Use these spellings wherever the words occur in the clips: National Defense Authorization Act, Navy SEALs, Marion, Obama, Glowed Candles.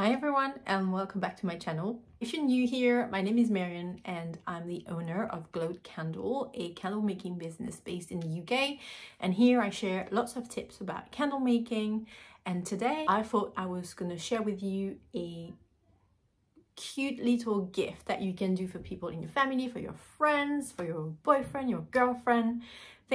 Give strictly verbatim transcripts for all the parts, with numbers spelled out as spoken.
Hi everyone and welcome back to my channel. If you're new here, my name is Marion and I'm the owner of Glowed Candle, a candle making business based in the U K. And here I share lots of tips about candle making. And today I thought I was going to share with you a cute little gift that you can do for people in your family, for your friends, for your boyfriend, your girlfriend.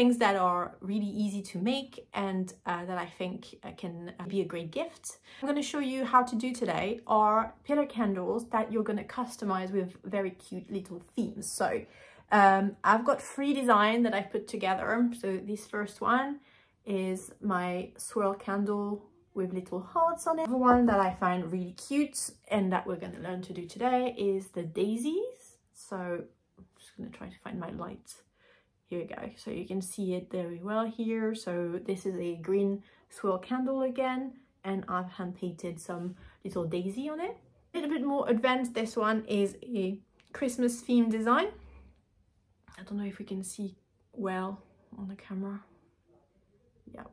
Things that are really easy to make and uh, that I think can be a great gift. I'm going to show you how to do today are pillar candles that you're going to customize with very cute little themes. So um, I've got three designs that I've put together. So this first one is my swirl candle with little hearts on it. The one that I find really cute and that we're going to learn to do today is the daisies. So I'm just going to try to find my lights. Here we go, so you can see it very well here. So this is a green swirl candle again, and I've hand painted some little daisy on it. A little bit more advanced, this one is a Christmas theme design. I don't know if we can see well on the camera. Yeah.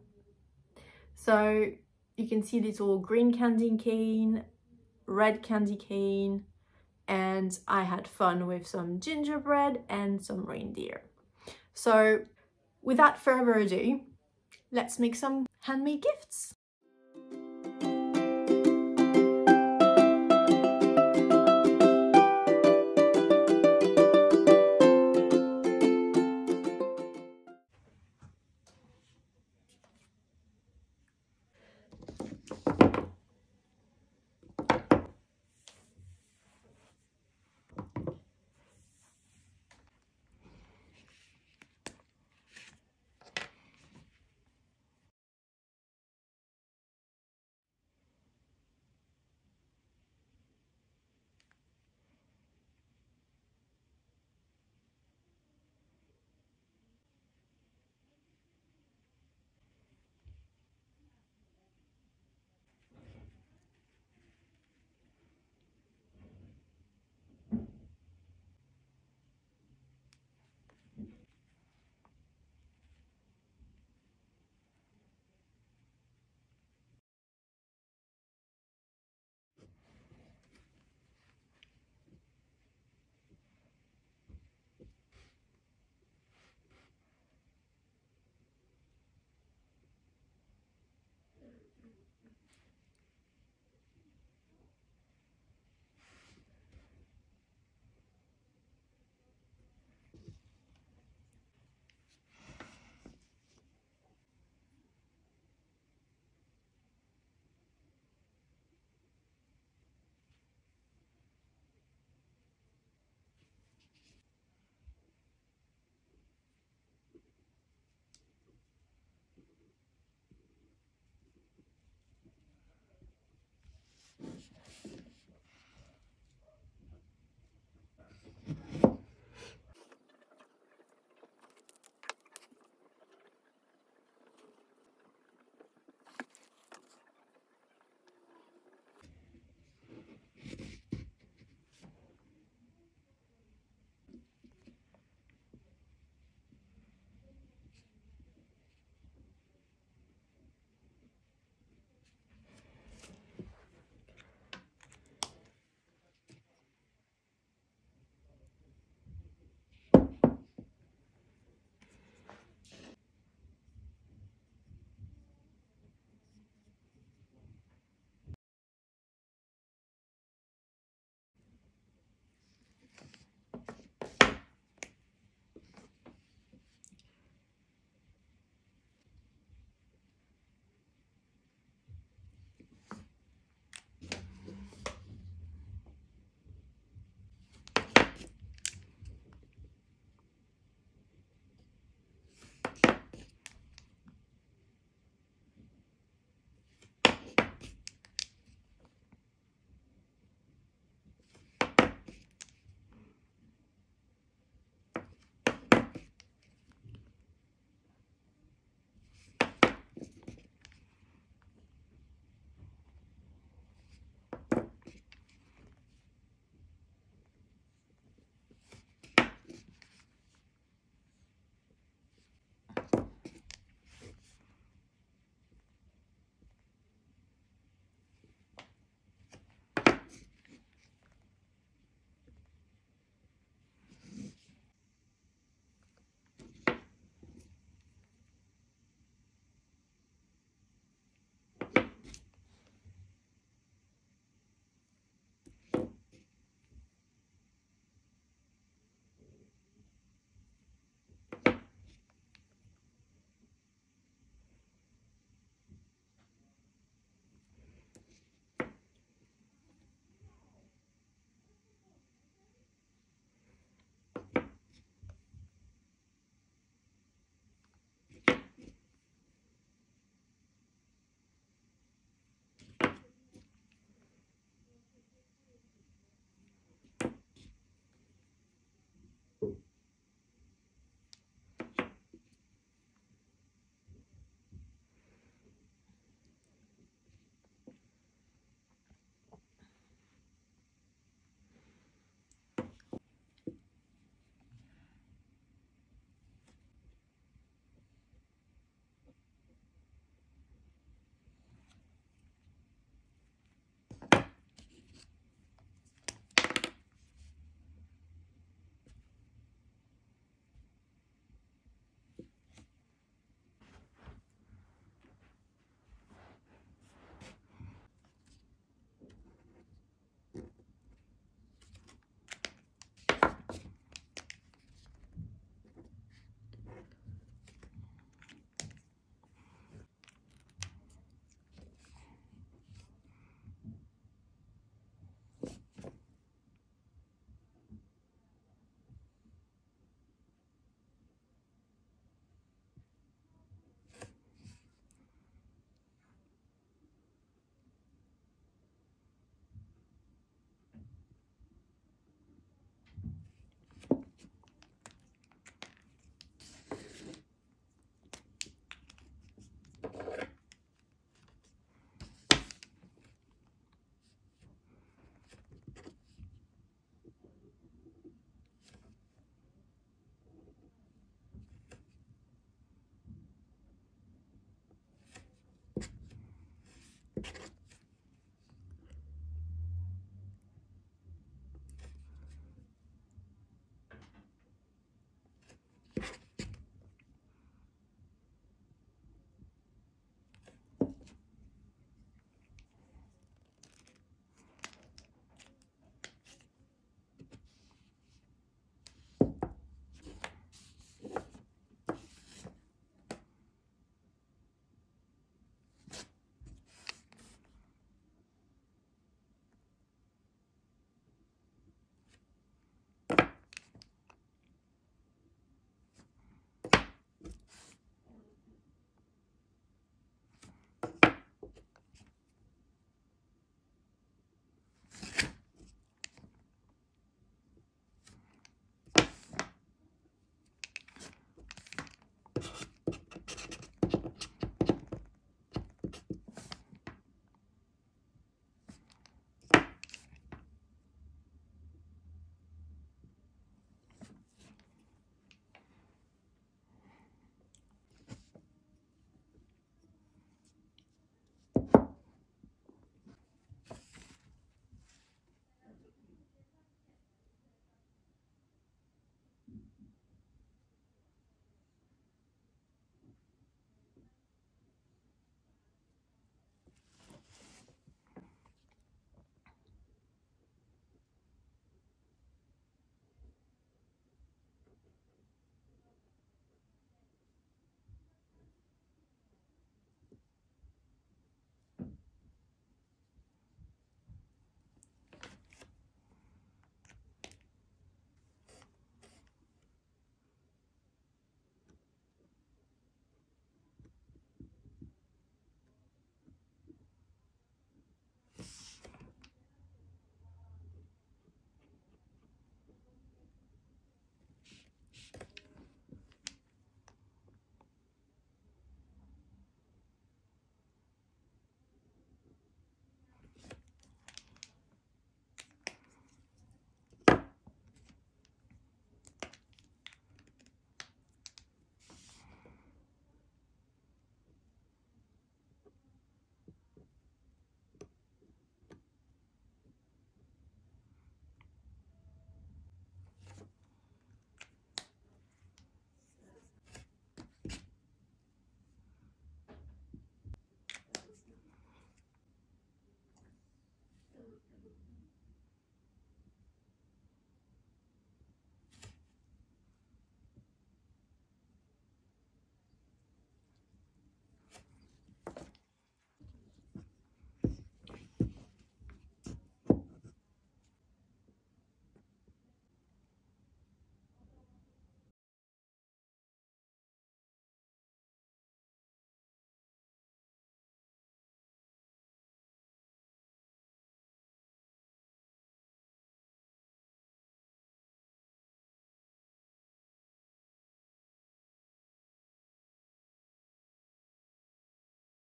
So you can see little green candy cane, red candy cane, and I had fun with some gingerbread and some reindeer. So without further ado, let's make some handmade gifts.